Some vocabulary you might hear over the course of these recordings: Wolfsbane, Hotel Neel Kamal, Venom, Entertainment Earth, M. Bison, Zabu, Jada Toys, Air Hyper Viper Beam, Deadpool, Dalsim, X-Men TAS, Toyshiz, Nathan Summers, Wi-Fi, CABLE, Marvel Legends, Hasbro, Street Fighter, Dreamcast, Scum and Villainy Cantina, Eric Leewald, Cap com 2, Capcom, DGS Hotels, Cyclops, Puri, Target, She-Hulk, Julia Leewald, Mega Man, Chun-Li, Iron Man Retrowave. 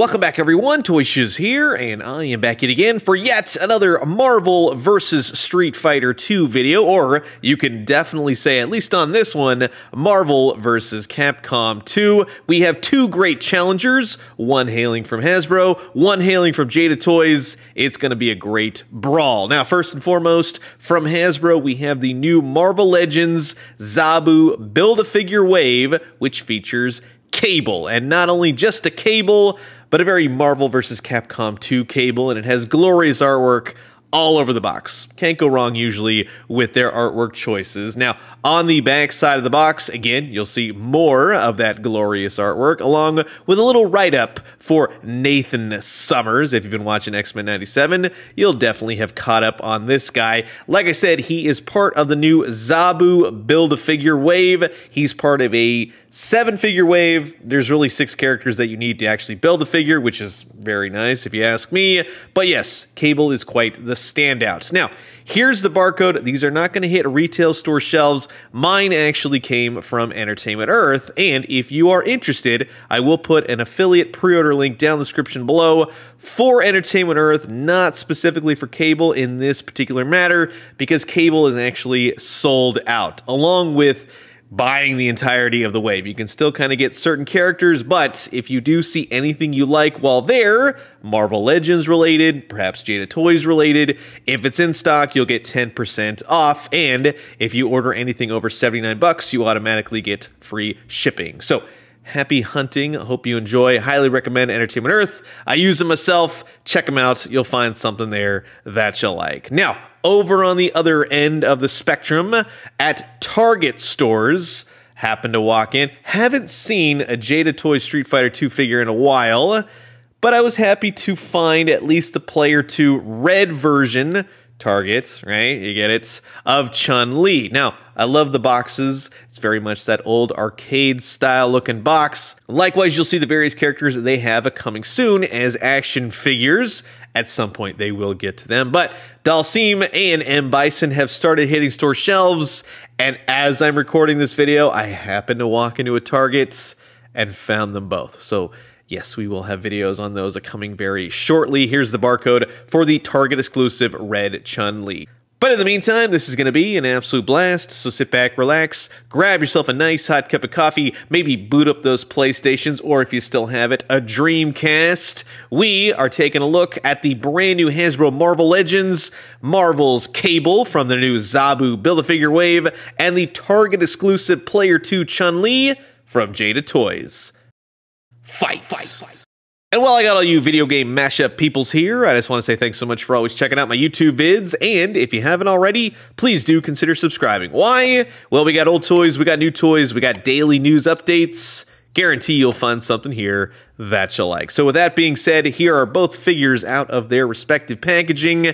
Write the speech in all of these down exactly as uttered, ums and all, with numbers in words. welcome back everyone, Toyshiz here, and I am back yet again for yet another Marvel versus. Street Fighter two video, or you can definitely say, at least on this one, Marvel versus. Capcom two. We have two great challengers, one hailing from Hasbro, one hailing from Jada Toys. It's going to be a great brawl. Now, first and foremost, from Hasbro, we have the new Marvel Legends Zabu Build-A-Figure Wave, which features Cable, and not only just a cable, but a very Marvel versus. Capcom two cable, and it has glorious artwork all over the box. Can't go wrong usually with their artwork choices. Now, on the back side of the box, again, you'll see more of that glorious artwork, along with a little write-up for Nathan Summers. If you've been watching X-Men ninety-seven, you'll definitely have caught up on this guy. Like I said, he is part of the new Zabu Build-A-Figure Wave. He's part of a seven-figure wave. There's really six characters that you need to actually build a figure, which is very nice if you ask me. But yes, Cable is quite the standouts. Now, here's the barcode. These are not going to hit retail store shelves. Mine actually came from Entertainment Earth, and if you are interested, I will put an affiliate pre-order link down the description below for Entertainment Earth, not specifically for Cable in this particular matter, because Cable is actually sold out, along with buying the entirety of the wave. You can still kind of get certain characters, but if you do see anything you like while there, Marvel Legends related, perhaps Jada Toys related, if it's in stock, you'll get ten percent off, and if you order anything over seventy-nine bucks, you automatically get free shipping. So, happy hunting. I hope you enjoy. Highly recommend Entertainment Earth. I use them myself. Check them out. You'll find something there that you'll like. Now, over on the other end of the spectrum, at Target stores, happened to walk in. Haven't seen a Jada Toys Street Fighter two figure in a while, but I was happy to find at least the Player two red version. Target, right? You get it, of Chun-Li. Now, I love the boxes. It's very much that old arcade style looking box. Likewise, you'll see the various characters that they have a coming soon as action figures. At some point, they will get to them. But Dalsim and M. Bison have started hitting store shelves. And as I'm recording this video, I happen to walk into a Target and found them both. So yes, we will have videos on those coming very shortly. Here's the barcode for the Target exclusive red Chun-Li. But in the meantime, this is going to be an absolute blast, so sit back, relax, grab yourself a nice hot cup of coffee, maybe boot up those PlayStations, or if you still have it, a Dreamcast. We are taking a look at the brand new Hasbro Marvel Legends, Marvel's Cable from the new Zabu Build-A-Figure Wave, and the Target exclusive Player two Chun-Li from Jada Toys. Fight. Fight, fight. And while I got all you video game mashup peoples here, I just want to say thanks so much for always checking out my YouTube vids, and if you haven't already, please do consider subscribing. Why? Well, we got old toys, we got new toys, we got daily news updates. Guarantee you'll find something here that you'll like. So with that being said, here are both figures out of their respective packaging.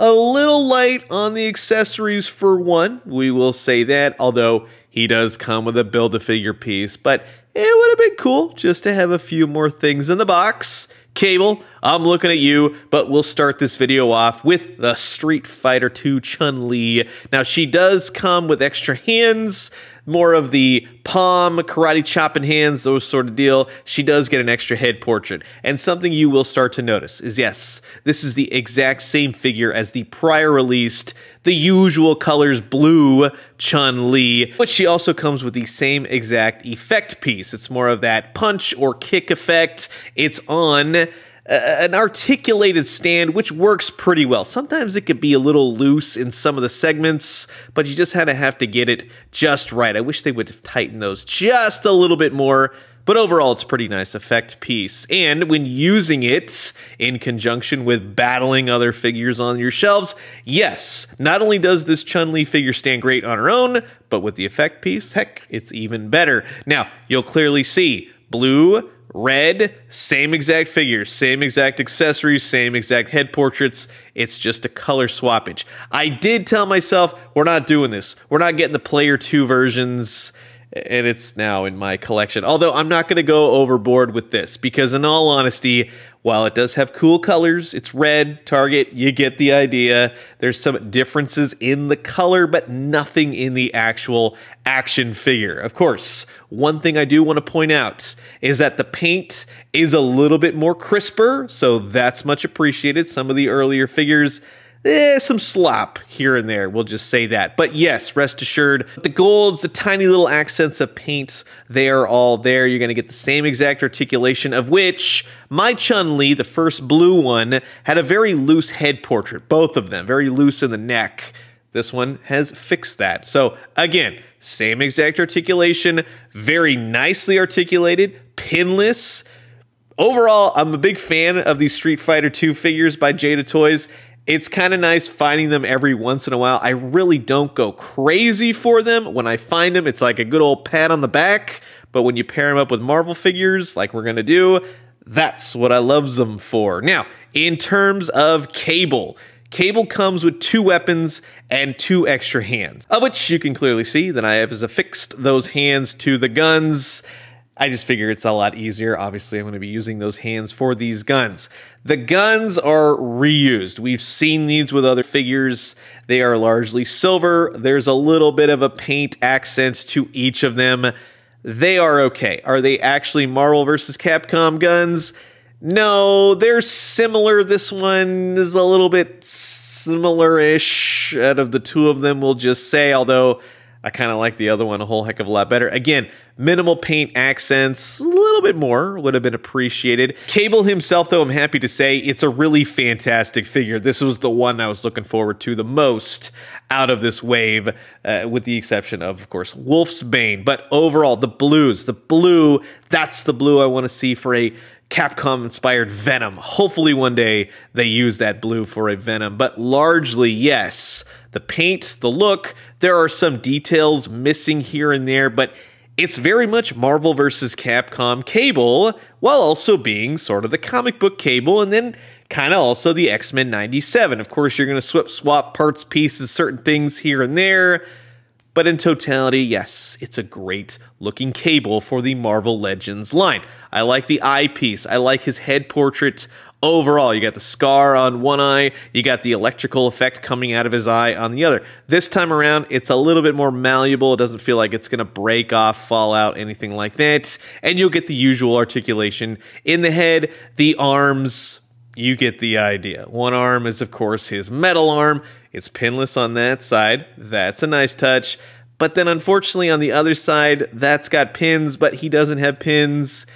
A little light on the accessories for one, we will say that, although he does come with a Build-A-Figure piece, but it would have been cool just to have a few more things in the box. Cable, I'm looking at you, but we'll start this video off with the Street Fighter two Chun-Li. Now, she does come with extra hands, more of the palm, karate chopping hands, those sort of deal. She does get an extra head portrait. And something you will start to notice is, yes, this is the exact same figure as the prior released, the usual colors blue Chun-Li, but she also comes with the same exact effect piece. It's more of that punch or kick effect. It's on an articulated stand, which works pretty well. Sometimes it could be a little loose in some of the segments, but you just had to have to get it just right. I wish they would tighten those just a little bit more, but overall, it's a pretty nice effect piece. And when using it in conjunction with battling other figures on your shelves, yes, not only does this Chun-Li figure stand great on her own, but with the effect piece, heck, it's even better. Now, you'll clearly see blue, red, same exact figures, same exact accessories, same exact head portraits. It's just a color swappage. I did tell myself, we're not doing this. We're not getting the Player two versions, and it's now in my collection. Although I'm not going to go overboard with this, because in all honesty, While it does have cool colors, it's red, Target, you get the idea. There's some differences in the color, but nothing in the actual action figure. Of course, one thing I do want to point out is that the paint is a little bit more crisper, so that's much appreciated. Some of the earlier figures, Eh, some slop here and there, we'll just say that. But yes, rest assured, the golds, the tiny little accents of paint, they are all there. You're going to get the same exact articulation, of which my Chun-Li, the first blue one, had a very loose head portrait. Both of them, very loose in the neck. This one has fixed that. So again, same exact articulation, very nicely articulated, pinless. Overall, I'm a big fan of these Street Fighter two figures by Jada Toys. It's kind of nice finding them every once in a while. I really don't go crazy for them. When I find them, it's like a good old pat on the back. But when you pair them up with Marvel figures, like we're going to do, that's what I love them for. Now, in terms of Cable, Cable comes with two weapons and two extra hands, of which you can clearly see that I have affixed those hands to the guns. I just figure it's a lot easier. Obviously, I'm going to be using those hands for these guns. The guns are reused. We've seen these with other figures. They are largely silver. There's a little bit of a paint accent to each of them. They are okay. Are they actually Marvel versus. Capcom guns? No, they're similar. This one is a little bit similar-ish out of the two of them, we'll just say, although I kind of like the other one a whole heck of a lot better. Again, minimal paint accents, a little bit more would have been appreciated. Cable himself, though, I'm happy to say, it's a really fantastic figure. This was the one I was looking forward to the most out of this wave, uh, with the exception of, of course, Wolfsbane. But overall, the blues, the blue, that's the blue I want to see for a Capcom-inspired Venom. Hopefully one day they use that blue for a Venom. But largely, yes, the paint, the look, there are some details missing here and there, but it's very much Marvel versus. Capcom Cable, while also being sort of the comic book Cable, and then kind of also the X-Men ninety-seven. Of course, you're going to swap, swap parts, pieces, certain things here and there. But in totality, yes, it's a great-looking Cable for the Marvel Legends line. I like the eyepiece. I like his head portrait overall. You got the scar on one eye. You got the electrical effect coming out of his eye on the other. This time around, it's a little bit more malleable. It doesn't feel like it's going to break off, fall out, anything like that. And you'll get the usual articulation in the head, the arms. You get the idea. One arm is, of course, his metal arm. It's pinless on that side. That's a nice touch. But then, unfortunately, on the other side, that's got pins, but he doesn't have pins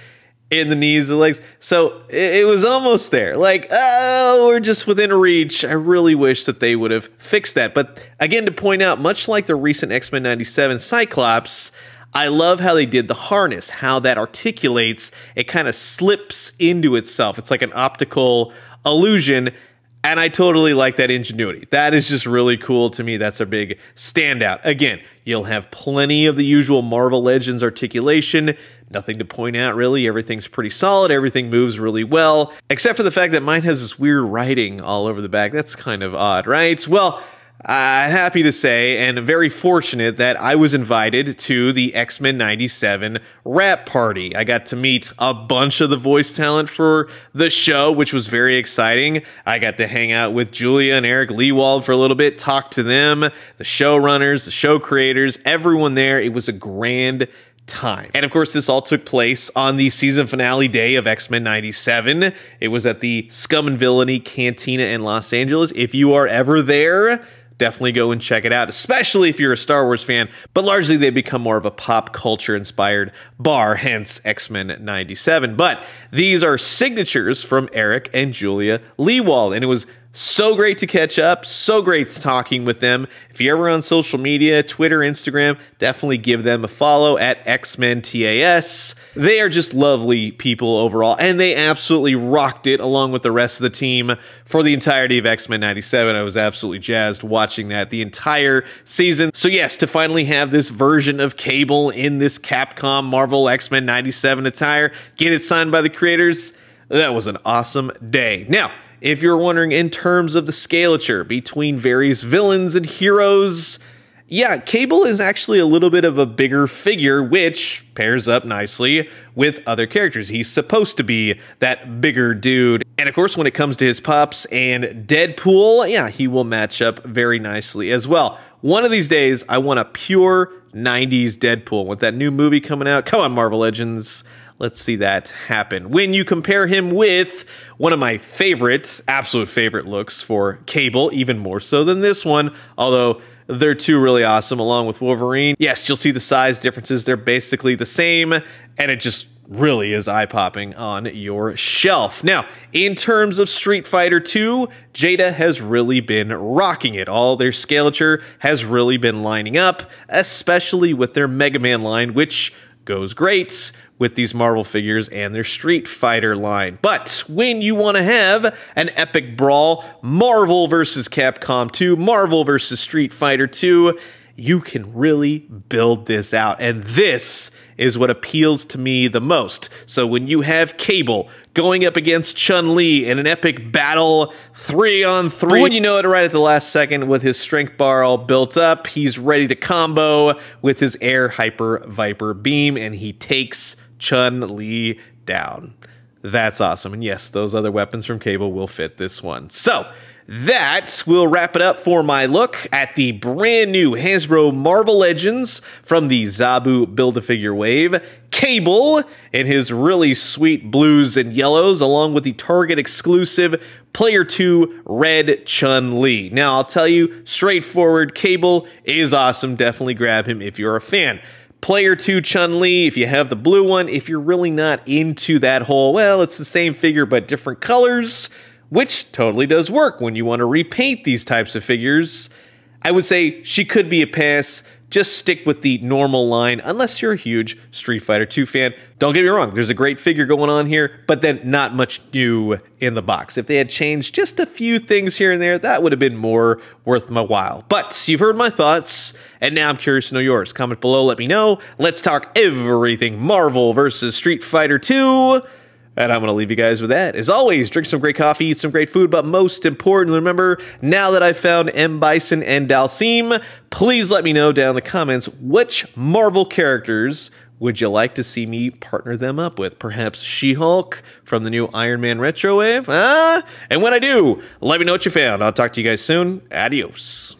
in the knees and legs. So it was almost there. Like, oh, we're just within reach. I really wish that they would have fixed that. But again, to point out, much like the recent X-Men ninety-seven Cyclops, I love how they did the harness, how that articulates. It kind of slips into itself. It's like an optical illusion. And I totally like that ingenuity. That is just really cool to me. That's a big standout. Again, you'll have plenty of the usual Marvel Legends articulation. Nothing to point out, really. Everything's pretty solid. Everything moves really well. Except for the fact that mine has this weird writing all over the back. That's kind of odd, right? Well, I'm uh, happy to say, and I'm very fortunate that I was invited to the X-Men ninety-seven rap party. I got to meet a bunch of the voice talent for the show, which was very exciting. I got to hang out with Julia and Eric Leewald for a little bit, talk to them, the showrunners, the show creators, everyone there. It was a grand time. And of course, this all took place on the season finale day of X-Men ninety-seven. It was at the Scum and Villainy Cantina in Los Angeles. If you are ever there, definitely go and check it out, especially if you're a Star Wars fan. But largely, they become more of a pop culture inspired bar, hence X-Men ninety-seven. But these are signatures from Eric and Julia Leewald, and it was so great to catch up, so great talking with them. If you're ever on social media, Twitter, Instagram, definitely give them a follow at X-Men T A S. They are just lovely people overall, and they absolutely rocked it along with the rest of the team for the entirety of X-Men ninety-seven. I was absolutely jazzed watching that the entire season. So yes, to finally have this version of Cable in this Capcom Marvel X-Men ninety-seven attire, get it signed by the creators, that was an awesome day. Now, if you're wondering in terms of the scalature between various villains and heroes, Yeah, Cable is actually a little bit of a bigger figure, which pairs up nicely with other characters. He's supposed to be that bigger dude. And of course, when it comes to his pops and Deadpool, yeah, he will match up very nicely as well. One of these days, I want a pure nineties Deadpool. With that new movie coming out, come on, Marvel Legends, let's see that happen. When you compare him with one of my favorites, absolute favorite looks for Cable, even more so than this one, although they're two really awesome, along with Wolverine. Yes, you'll see the size differences. They're basically the same, and it just really is eye-popping on your shelf. Now, in terms of Street Fighter two, Jada has really been rocking it. All their scalature has really been lining up, especially with their Mega Man line, which goes great with these Marvel figures and their Street Fighter line. But when you want to have an epic brawl, Marvel versus Capcom two, Marvel versus Street Fighter two, you can really build this out. And this is what appeals to me the most. So when you have Cable going up against Chun-Li in an epic battle, three on three, but when you know it right at the last second with his strength bar all built up, he's ready to combo with his Air Hyper Viper Beam, and he takes Chun-Li down. That's awesome. And yes, those other weapons from Cable will fit this one. So that will wrap it up for my look at the brand new Hasbro Marvel Legends from the Zabu Build-A-Figure Wave. Cable in his really sweet blues and yellows, along with the Target exclusive Player two Red Chun-Li. Now, I'll tell you, straightforward, Cable is awesome. Definitely grab him if you're a fan. Player two Chun-Li, if you have the blue one, if you're really not into that whole, well, it's the same figure but different colors, which totally does work when you want to repaint these types of figures, I would say she could be a pass. Just stick with the normal line, unless you're a huge Street Fighter two fan. Don't get me wrong, there's a great figure going on here, but then not much new in the box. If they had changed just a few things here and there, that would have been more worth my while. But you've heard my thoughts, and now I'm curious to know yours. Comment below, let me know. Let's talk everything Marvel versus Street Fighter two. And I'm going to leave you guys with that. As always, drink some great coffee, eat some great food, but most importantly, remember, now that I've found M. Bison and Dalsim, please let me know down in the comments which Marvel characters would you like to see me partner them up with. Perhaps She-Hulk from the new Iron Man Retrowave? Ah, and when I do, let me know what you found. I'll talk to you guys soon. Adios.